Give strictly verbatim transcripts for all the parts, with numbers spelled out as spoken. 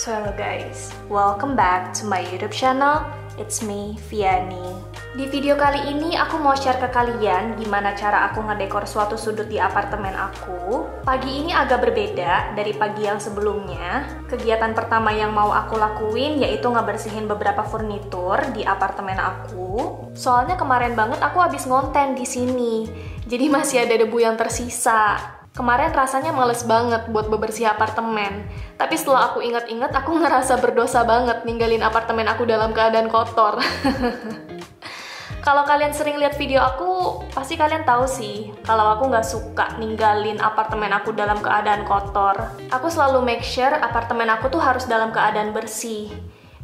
So hello guys, welcome back to my YouTube channel. It's me, Fiani. Di video kali ini aku mau share ke kalian gimana cara aku ngedekor suatu sudut di apartemen aku. Pagi ini agak berbeda dari pagi yang sebelumnya. Kegiatan pertama yang mau aku lakuin yaitu ngebersihin beberapa furnitur di apartemen aku. Soalnya kemarin banget aku habis ngonten di sini, jadi masih ada debu yang tersisa. Kemarin rasanya males banget buat bebersih apartemen. Tapi setelah aku ingat-ingat, aku ngerasa berdosa banget ninggalin apartemen aku dalam keadaan kotor. Kalau kalian sering lihat video aku, pasti kalian tahu sih kalau aku nggak suka ninggalin apartemen aku dalam keadaan kotor. Aku selalu make sure apartemen aku tuh harus dalam keadaan bersih,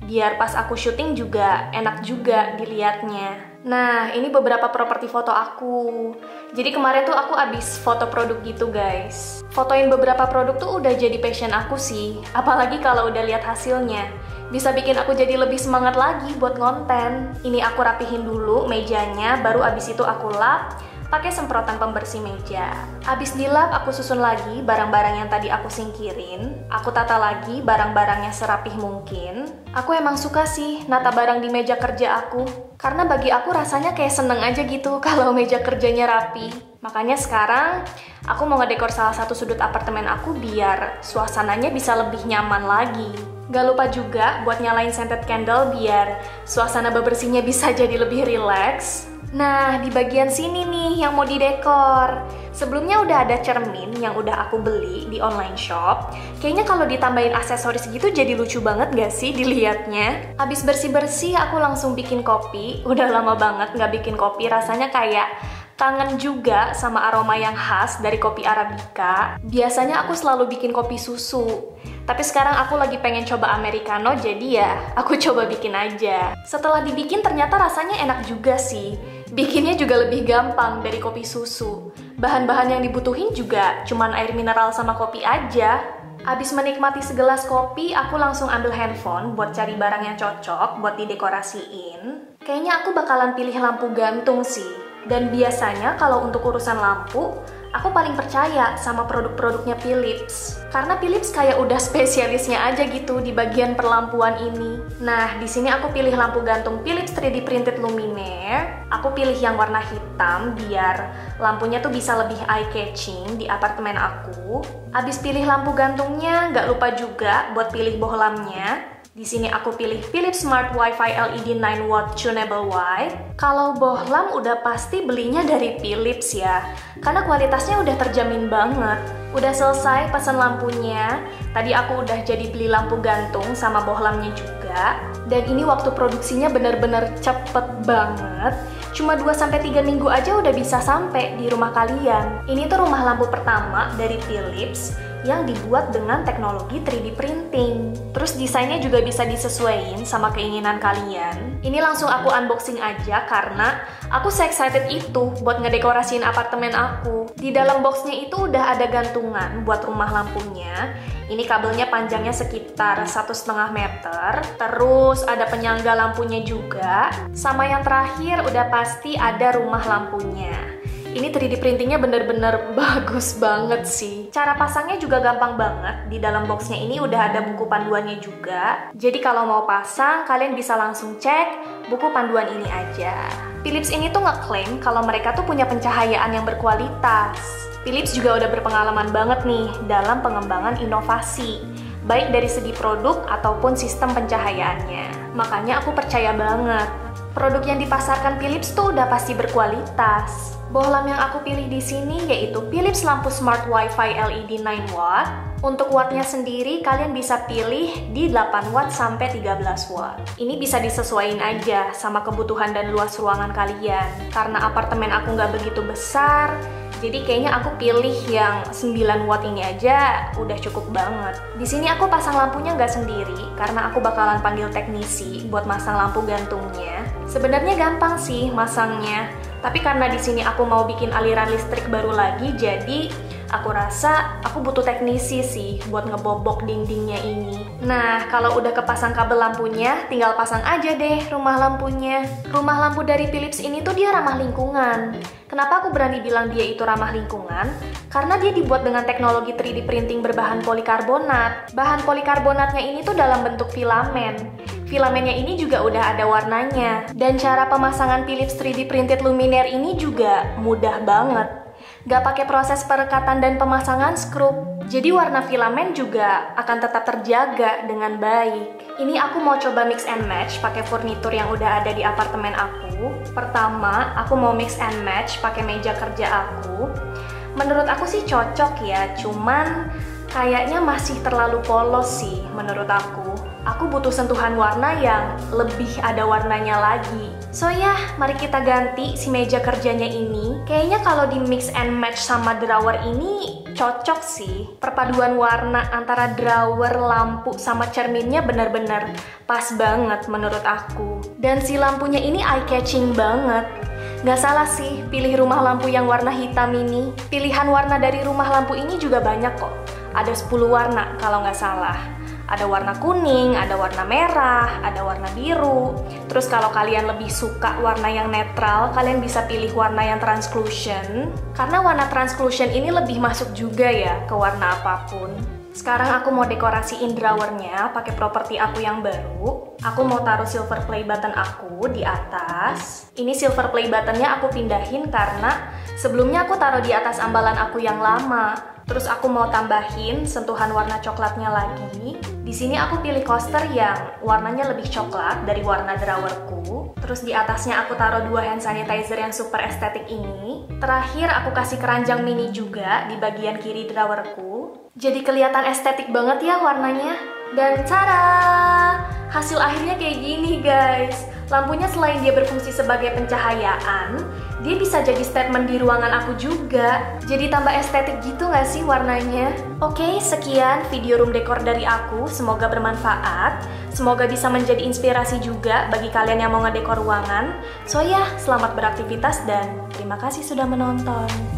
biar pas aku syuting juga enak juga dilihatnya. Nah, ini beberapa properti foto aku. Jadi kemarin tuh aku abis foto produk gitu guys. Fotoin beberapa produk tuh udah jadi passion aku sih. Apalagi kalau udah lihat hasilnya, bisa bikin aku jadi lebih semangat lagi buat konten. Ini aku rapihin dulu mejanya, baru abis itu aku lap pakai semprotan pembersih meja. Abis dilap, aku susun lagi barang-barang yang tadi aku singkirin. Aku tata lagi barang-barangnya serapih mungkin. Aku emang suka sih nata barang di meja kerja aku, karena bagi aku rasanya kayak seneng aja gitu kalau meja kerjanya rapi. Makanya sekarang aku mau ngedekor salah satu sudut apartemen aku biar suasananya bisa lebih nyaman lagi. Gak lupa juga buat nyalain scented candle biar suasana bebersihnya bisa jadi lebih relax. Nah, di bagian sini nih yang mau didekor. Sebelumnya udah ada cermin yang udah aku beli di online shop. Kayaknya kalau ditambahin aksesoris gitu jadi lucu banget gak sih dilihatnya? Abis bersih-bersih aku langsung bikin kopi. Udah lama banget gak bikin kopi, rasanya kayak kangen juga sama aroma yang khas dari kopi Arabica. Biasanya aku selalu bikin kopi susu, tapi sekarang aku lagi pengen coba Americano, jadi ya aku coba bikin aja. Setelah dibikin ternyata rasanya enak juga sih. Bikinnya juga lebih gampang dari kopi susu. Bahan-bahan yang dibutuhin juga cuman air mineral sama kopi aja. Abis menikmati segelas kopi, aku langsung ambil handphone buat cari barang yang cocok buat didekorasiin. Kayaknya aku bakalan pilih lampu gantung sih. Dan biasanya kalau untuk urusan lampu, aku paling percaya sama produk-produknya Philips. Karena Philips kayak udah spesialisnya aja gitu di bagian perlampuan ini. Nah, di sini aku pilih lampu gantung Philips three D Printed Luminaire. Aku pilih yang warna hitam biar lampunya tuh bisa lebih eye-catching di apartemen aku. Abis pilih lampu gantungnya, nggak lupa juga buat pilih bohlamnya. Di sini aku pilih Philips Smart Wi-Fi L E D nine W Tunable White. Kalau bohlam udah pasti belinya dari Philips ya, karena kualitasnya udah terjamin banget. Udah selesai pesan lampunya. Tadi aku udah jadi beli lampu gantung sama bohlamnya juga. Dan ini waktu produksinya bener-bener cepet banget. Cuma dua sampai tiga minggu aja udah bisa sampai di rumah kalian. Ini tuh rumah lampu pertama dari Philips yang dibuat dengan teknologi three D printing. Terus desainnya juga bisa disesuaikan sama keinginan kalian. Ini langsung aku unboxing aja karena aku se-excited itu buat ngedekorasiin apartemen aku. Di dalam boxnya itu udah ada gantungan buat rumah lampunya. Ini kabelnya panjangnya sekitar satu koma lima meter. Terus ada penyangga lampunya juga. Sama yang terakhir udah pasti ada rumah lampunya. Ini three D printingnya bener-bener bagus banget sih. Cara pasangnya juga gampang banget. Di dalam boxnya ini udah ada buku panduannya juga. Jadi kalau mau pasang, kalian bisa langsung cek buku panduan ini aja. Philips ini tuh ngeklaim kalau mereka tuh punya pencahayaan yang berkualitas. Philips juga udah berpengalaman banget nih dalam pengembangan inovasi, baik dari segi produk ataupun sistem pencahayaannya. Makanya aku percaya banget, produk yang dipasarkan Philips tuh udah pasti berkualitas. Bohlam yang aku pilih di sini yaitu Philips lampu Smart Wi-Fi L E D nine W. Untuk wattnya sendiri kalian bisa pilih di delapan watt sampai tiga belas watt. Ini bisa disesuaikan aja sama kebutuhan dan luas ruangan kalian. Karena apartemen aku nggak begitu besar, Jadi kayaknya aku pilih yang sembilan watt ini aja udah cukup banget. Di sini aku pasang lampunya nggak sendiri karena aku bakalan panggil teknisi buat masang lampu gantungnya. Sebenarnya gampang sih masangnya, tapi karena di sini aku mau bikin aliran listrik baru lagi, jadi aku rasa aku butuh teknisi sih buat ngebobok dindingnya ini. Nah, kalau udah kepasang kabel lampunya, tinggal pasang aja deh rumah lampunya. Rumah lampu dari Philips ini tuh dia ramah lingkungan. Kenapa aku berani bilang dia itu ramah lingkungan? Karena dia dibuat dengan teknologi tiga D printing berbahan polikarbonat. Bahan polikarbonatnya ini tuh dalam bentuk filamen. Filamennya ini juga udah ada warnanya. Dan cara pemasangan Philips tiga D printed luminaire ini juga mudah banget. Gak pakai proses perekatan dan pemasangan skrup. Jadi warna filamen juga akan tetap terjaga dengan baik. Ini aku mau coba mix and match pakai furnitur yang udah ada di apartemen aku. Pertama, aku mau mix and match pakai meja kerja aku. Menurut aku sih cocok ya, cuman kayaknya masih terlalu polos sih menurut aku. Aku butuh sentuhan warna yang lebih ada warnanya lagi. So ya, mari kita ganti si meja kerjanya ini. Kayaknya kalau di mix and match sama drawer ini cocok sih. Perpaduan warna antara drawer, lampu, sama cerminnya benar-benar pas banget menurut aku. Dan si lampunya ini eye-catching banget. Gak salah sih pilih rumah lampu yang warna hitam ini. Pilihan warna dari rumah lampu ini juga banyak kok. Ada sepuluh warna kalau nggak salah. Ada warna kuning, ada warna merah, ada warna biru. Terus kalau kalian lebih suka warna yang netral, kalian bisa pilih warna yang translucent. Karena warna translucent ini lebih masuk juga ya ke warna apapun. Sekarang aku mau dekorasiin drawernya pakai properti aku yang baru. Aku mau taruh silver play button aku di atas. Ini silver play buttonnya aku pindahin karena sebelumnya aku taruh di atas ambalan aku yang lama. Terus aku mau tambahin sentuhan warna coklatnya lagi. Di sini aku pilih coaster yang warnanya lebih coklat dari warna drawerku. Terus di atasnya aku taruh dua hand sanitizer yang super estetik ini. Terakhir aku kasih keranjang mini juga di bagian kiri drawerku. Jadi kelihatan estetik banget ya warnanya. Dan cara hasil akhirnya kayak gini guys. Lampunya selain dia berfungsi sebagai pencahayaan, dia bisa jadi statement di ruangan aku juga. Jadi tambah estetik gitu gak sih warnanya? Oke, sekian video room decor dari aku. Semoga bermanfaat. Semoga bisa menjadi inspirasi juga bagi kalian yang mau ngedekor ruangan. So ya, selamat beraktivitas dan terima kasih sudah menonton.